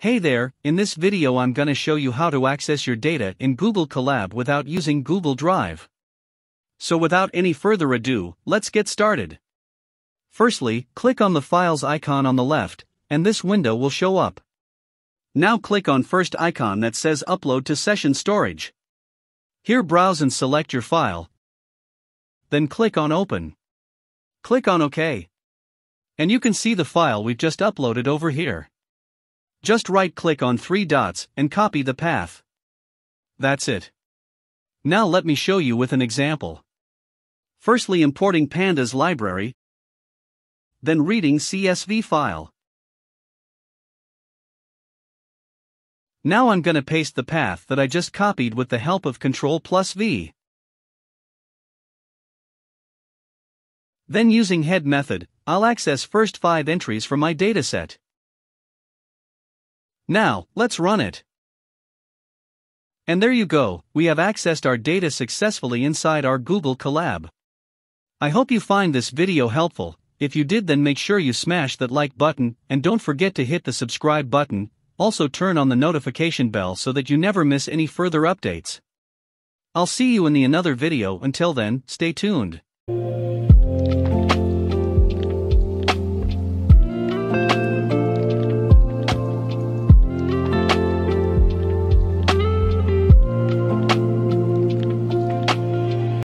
Hey there, in this video I'm gonna show you how to access your data in Google Colab without using Google Drive. So without any further ado, let's get started. Firstly, click on the Files icon on the left, and this window will show up. Now click on first icon that says Upload to Session Storage. Here browse and select your file. Then click on Open. Click on OK. And you can see the file we've just uploaded over here. Just right-click on three dots and copy the path. That's it. Now let me show you with an example. Firstly, importing pandas library, then reading CSV file. Now I'm going to paste the path that I just copied with the help of Control+V. Then using head method, I'll access first 5 entries from my dataset. Now, let's run it. And there you go, we have accessed our data successfully inside our Google Colab. I hope you find this video helpful. If you did, then make sure you smash that like button and don't forget to hit the subscribe button. Also turn on the notification bell so that you never miss any further updates. I'll see you in another video. Until then, stay tuned.